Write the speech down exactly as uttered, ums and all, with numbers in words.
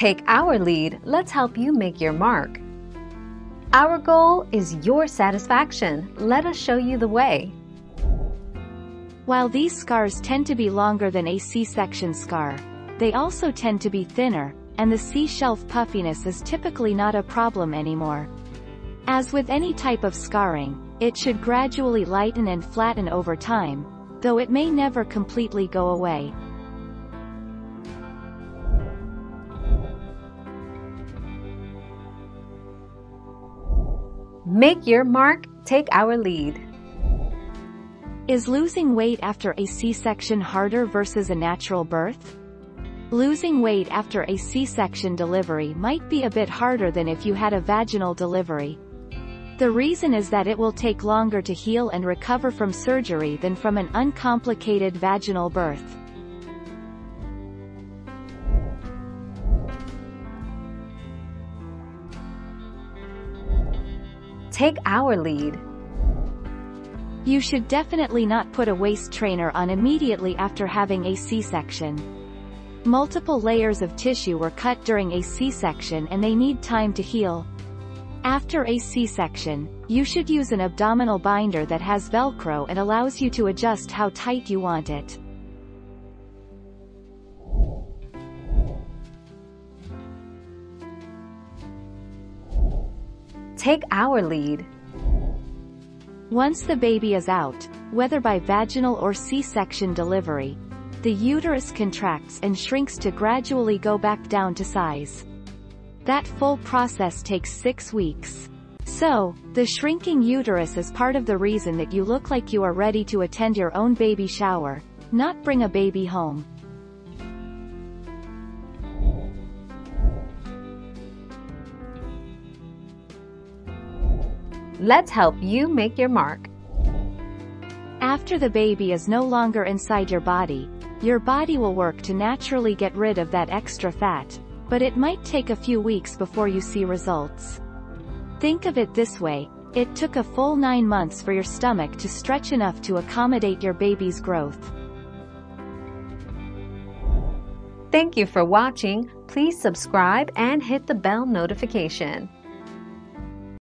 Take our lead, let's help you make your mark. Our goal is your satisfaction. Let us show you the way. While these scars tend to be longer than a C-section scar, they also tend to be thinner, and the C-shelf puffiness is typically not a problem anymore. As with any type of scarring, it should gradually lighten and flatten over time, though it may never completely go away. Make your mark, take our lead. Is losing weight after a C-section harder versus a natural birth? Losing weight after a C-section delivery might be a bit harder than if you had a vaginal delivery. The reason is that it will take longer to heal and recover from surgery than from an uncomplicated vaginal birth. Take our lead. You should definitely not put a waist trainer on immediately after having a C-section. Multiple layers of tissue were cut during a C-section and they need time to heal. After a C-section, you should use an abdominal binder that has Velcro and allows you to adjust how tight you want it. Take our lead. Once the baby is out, whether by vaginal or C-section delivery, the uterus contracts and shrinks to gradually go back down to size. That full process takes six weeks. So, the shrinking uterus is part of the reason that you look like you are ready to attend your own baby shower, not bring a baby home. Let's help you make your mark. After the baby is no longer inside your body, your body will work to naturally get rid of that extra fat, but it might take a few weeks before you see results. Think of it this way, it took a full nine months for your stomach to stretch enough to accommodate your baby's growth. Thank you for watching. Please subscribe and hit the bell notification.